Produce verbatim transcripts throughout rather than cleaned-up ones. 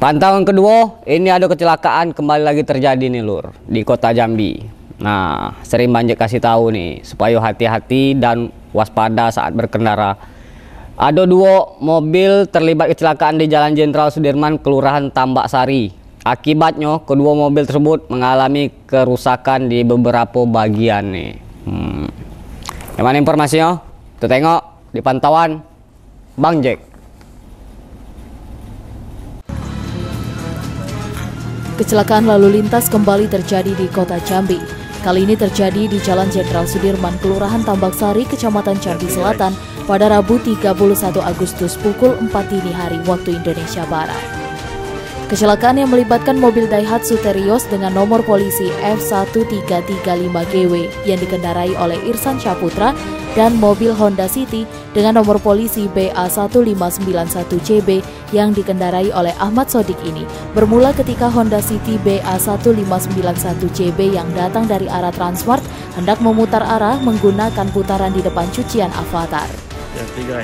Pantauan kedua, ini ada kecelakaan kembali lagi terjadi nih Lur, di Kota Jambi. Nah, sering banjir kasih tahu nih, supaya hati-hati dan waspada saat berkendara. Ada dua mobil terlibat kecelakaan di Jalan Jenderal Sudirman, Kelurahan Tambaksari. Akibatnya, kedua mobil tersebut mengalami kerusakan di beberapa bagian nih. Hmm. Yang mana informasinya? Kita tengok di pantauan Bang Jack. Kecelakaan lalu lintas kembali terjadi di Kota Jambi. Kali ini terjadi di Jalan Jenderal Sudirman, Kelurahan Tambaksari, Kecamatan Jambi Selatan pada Rabu tiga puluh satu Agustus pukul empat dini hari waktu Indonesia Barat. Kecelakaan yang melibatkan mobil Daihatsu Terios dengan nomor polisi F satu tiga tiga lima G W yang dikendarai oleh Irsan Saputra dan mobil Honda City dengan nomor polisi B A satu lima sembilan satu C B yang dikendarai oleh Ahmad Sodik ini bermula ketika Honda City B A satu lima sembilan satu C B yang datang dari arah Transmart hendak memutar arah menggunakan putaran di depan cucian Avatar.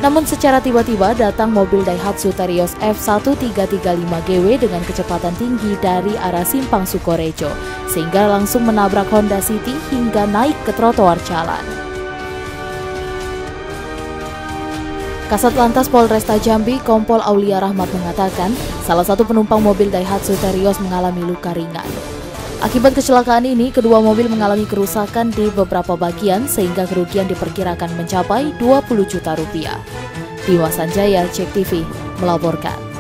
Namun secara tiba-tiba datang mobil Daihatsu Terios F satu tiga tiga lima G W dengan kecepatan tinggi dari arah Simpang Sukorejo sehingga langsung menabrak Honda City hingga naik ke trotoar jalan. Kasat Lantas Polresta Jambi, Kompol Aulia Rahmat mengatakan, salah satu penumpang mobil Daihatsu Terios mengalami luka ringan. Akibat kecelakaan ini, kedua mobil mengalami kerusakan di beberapa bagian sehingga kerugian diperkirakan mencapai dua puluh juta rupiah. Dimas Sanjaya, Jek T V, melaporkan.